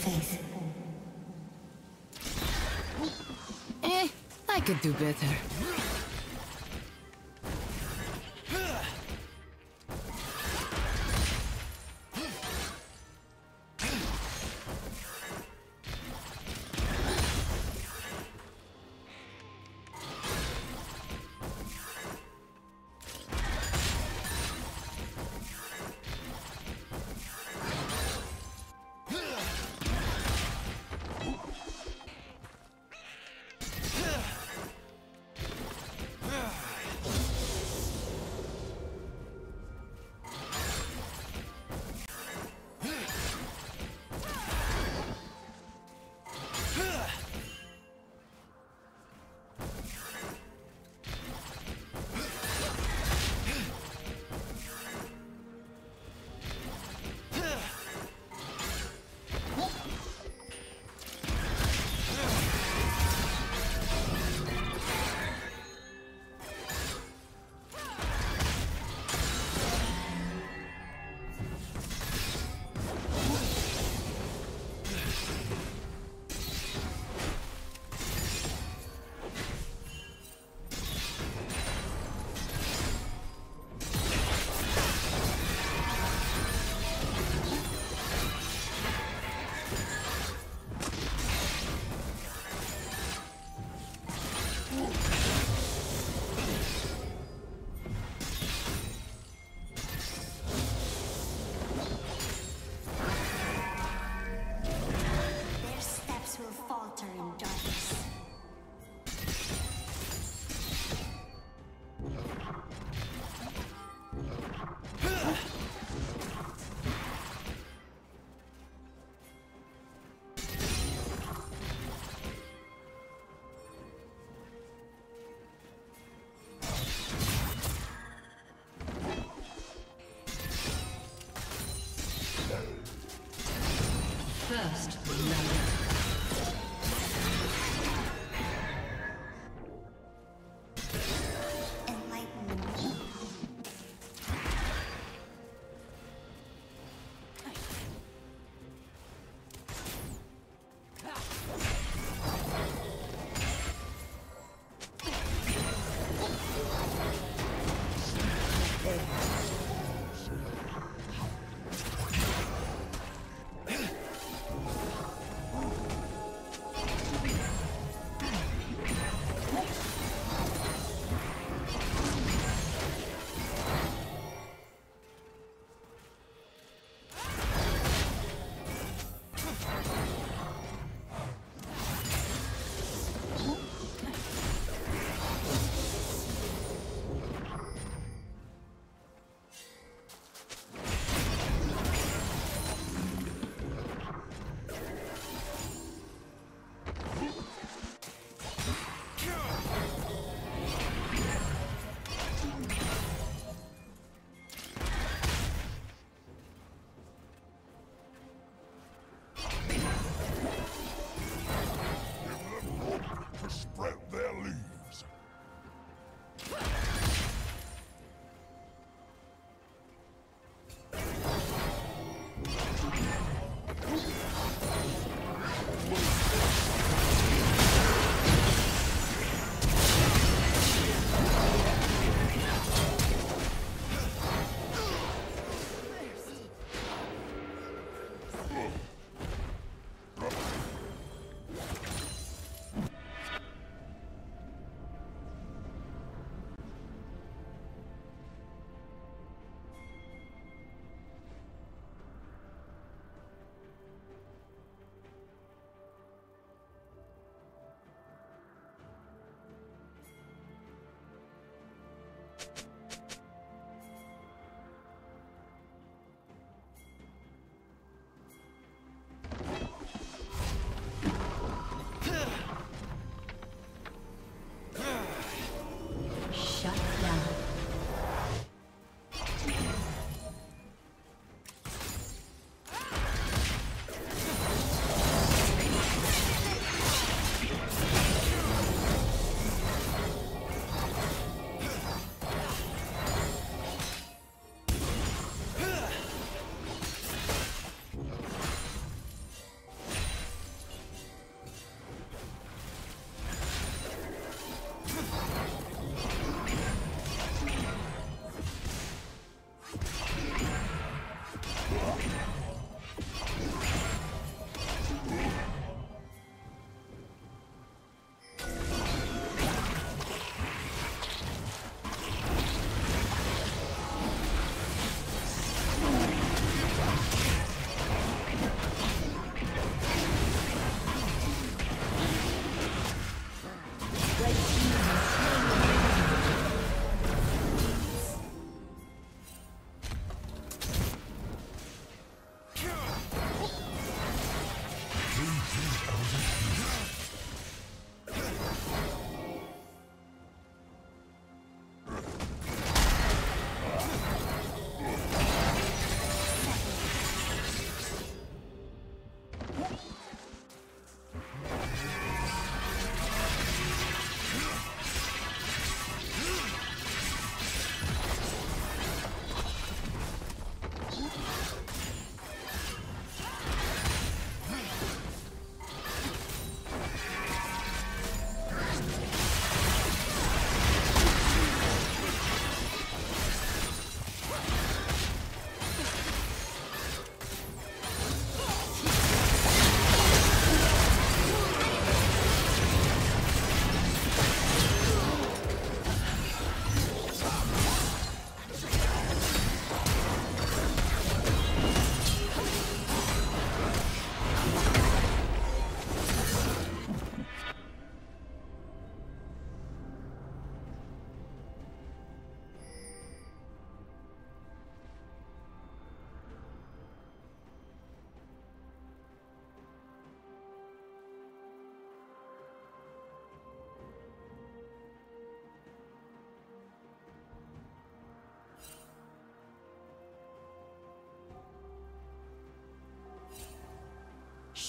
faith. I could do better. First love.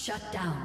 Shut down.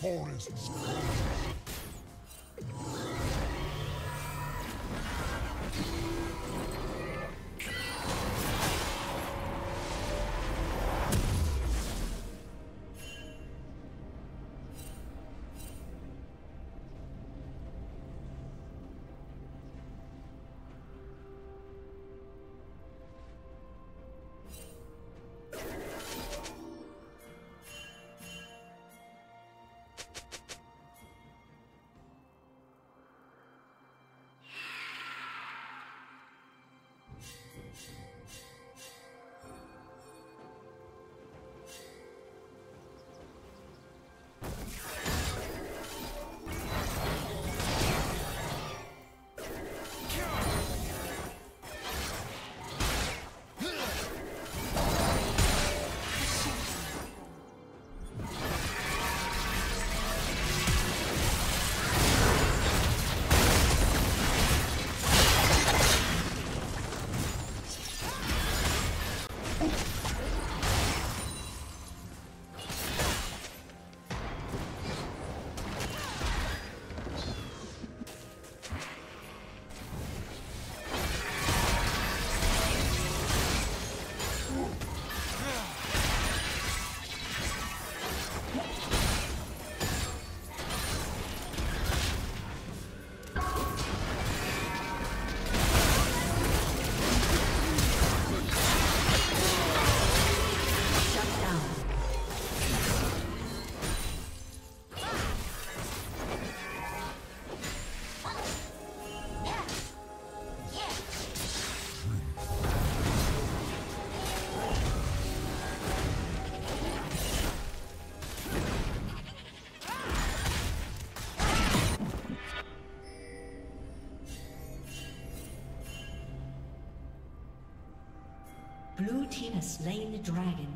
Forests. Blue team has slain the dragon.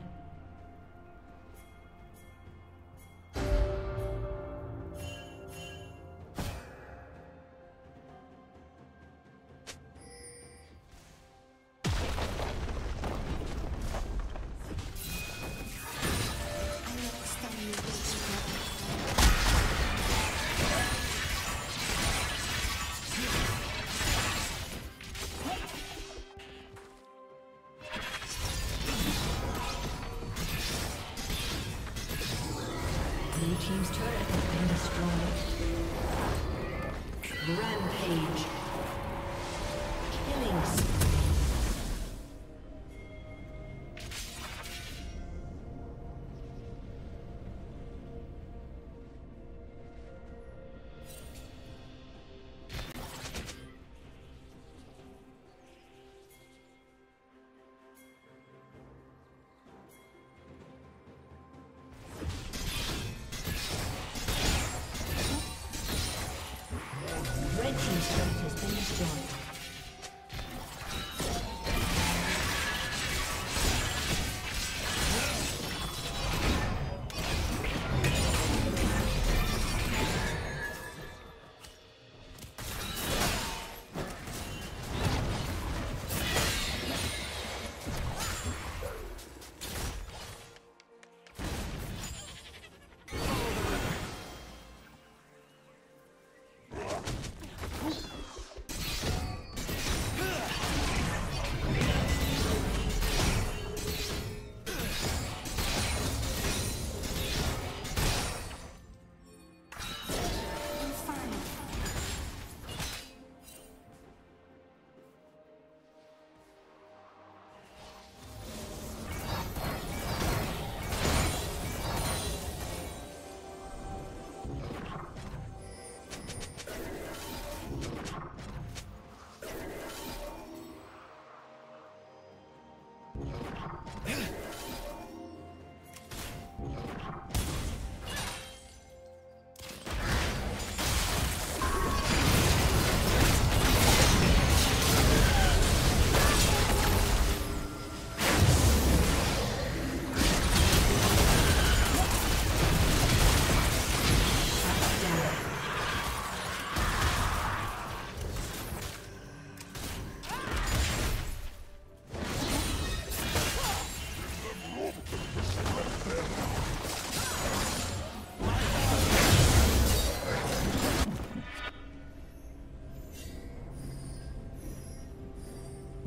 Rampage.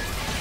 destroyed.